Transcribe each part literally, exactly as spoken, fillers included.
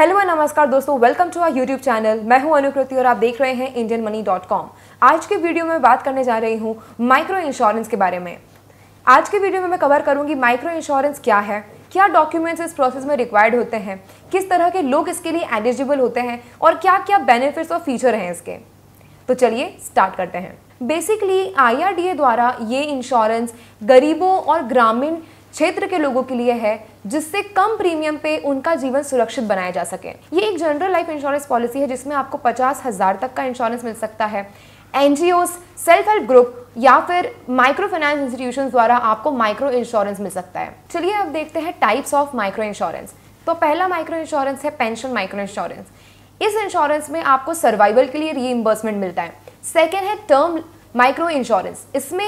Hello नमस्कार दोस्तों, welcome to our YouTube channel. मैं हूं अनुकृति और आप देख रहे हैं इंडियन मनी डॉट कॉम। आज के वीडियो में बात करने जा रही हूं माइक्रो इंश्योरेंस के बारे में। आज के वीडियो में मैं कवर करूंगी माइक्रो इंश्योरेंस क्या है, क्या डॉक्यूमेंट्स इस प्रोसेस में रिक्वायर्ड होते हैं, किस तरह के लोग इसके लिए एलिजिबल होते हैं और क्या क्या बेनिफिट्स और फीचर हैं इसके। तो चलिए स्टार्ट करते हैं। Basically I R D A द्वारा ये इंश्योरेंस गरीबों और ग्रामीण क्षेत्र के लोगों के लिए है, जिससे कम प्रीमियम पे उनका जीवन सुरक्षित बनाया जा सके। ये एक जनरल लाइफ इंश्योरेंस पॉलिसी है जिसमें आपको पचास हज़ार तक का इंश्योरेंस मिल सकता है। एनजीओस, सेल्फ हेल्प ग्रुप या फिर माइक्रो फाइनेंस इंस्टीट्यूशन द्वारा आपको माइक्रो इंश्योरेंस मिल सकता है। चलिए अब देखते हैं टाइप्स ऑफ माइक्रो इंश्योरेंस। तो पहला माइक्रो इंश्योरेंस है पेंशन माइक्रो इंश्योरेंस। इस इंश्योरेंस में आपको सर्वाइवल के लिए रीइंबर्समेंट मिलता है। सेकेंड है टर्म माइक्रो इंश्योरेंस। इसमें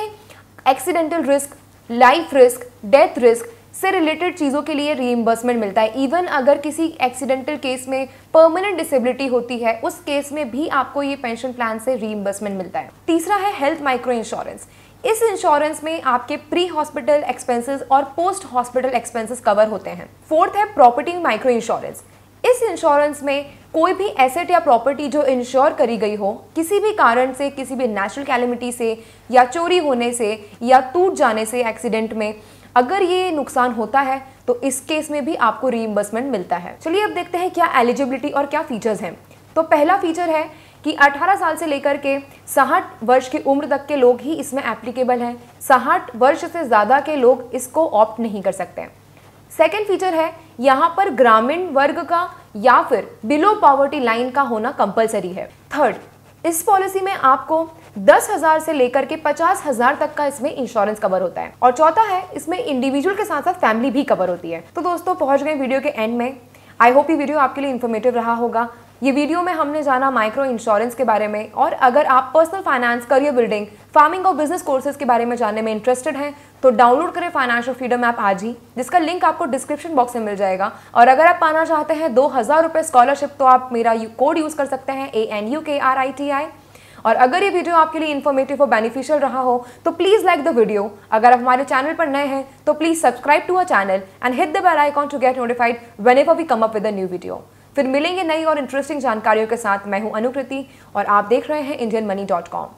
accidental risk, life risk, death risk से रिलेटेड चीज़ों के लिए रीइंबर्समेंट मिलता है। इवन अगर किसी एक्सीडेंटल केस में परमानेंट डिसेबिलिटी होती है, उस केस में भी आपको ये पेंशन प्लान से रीइंबर्समेंट मिलता है। तीसरा है हेल्थ माइक्रो इंश्योरेंस। इस इंश्योरेंस में आपके प्री हॉस्पिटल एक्सपेंसेस और पोस्ट हॉस्पिटल एक्सपेंसेस कवर होते हैं। फोर्थ है प्रॉपर्टी माइक्रो इंश्योरेंस। इस इंश्योरेंस में कोई भी एसेट या प्रॉपर्टी जो इंश्योर करी गई हो, किसी भी कारण से, किसी भी नेचुरल कैलेमिटी से या चोरी होने से या टूट जाने से एक्सीडेंट में अगर ये नुकसान होता है तो इस केस में भी आपको रीइंबर्समेंट मिलता है। चलिए अब देखते हैं क्या एलिजिबिलिटी और क्या फीचर्स हैं। तो पहला फीचर है कि अठारह साल से लेकर के साठ वर्ष की उम्र तक के लोग ही इसमें एप्लीकेबल हैं। साठ वर्ष से ज़्यादा के लोग इसको ऑप्ट नहीं कर सकते। सेकेंड फीचर है यहाँ पर ग्रामीण वर्ग का या फिर बिलो पॉवर्टी लाइन का होना कंपलसरी है। थर्ड, इस पॉलिसी में आपको दस हज़ार से लेकर के पचास हज़ार तक का इसमें इंश्योरेंस कवर होता है। और चौथा है, इसमें इंडिविजुअल के साथ साथ फैमिली भी कवर होती है। तो दोस्तों पहुँच गए वीडियो के एंड में। आई होप ये वीडियो आपके लिए इन्फॉर्मेटिव रहा होगा। ये वीडियो में हमने जाना माइक्रो इंश्योरेंस के बारे में, और अगर आप personal finance, career building, farming और बिजनेस कोर्सेज के बारे में जानने में इंटरेस्टेड हैं तो डाउनलोड करें फाइनेंशियल फ्रीडम ऐप आज ही, जिसका लिंक आपको डिस्क्रिप्शन बॉक्स में मिल जाएगा। और अगर आप पाना चाहते हैं दो हज़ार रुपये स्कॉलरशिप, तो आप मेरा कोड यूज़ कर सकते हैं A N U K R I T I. और अगर ये वीडियो आपके लिए इन्फॉर्मेटिव और बेनिफिशियल रहा हो तो प्लीज़ लाइक द वीडियो। अगर आप हमारे चैनल पर नए हैं तो please subscribe to our channel and hit the bell icon to get notified whenever we come up with a new video. फिर मिलेंगे नई और इंटरेस्टिंग जानकारियों के साथ। मैं हूं अनुकृति और आप देख रहे हैं इंडियन मनी डॉट कॉम।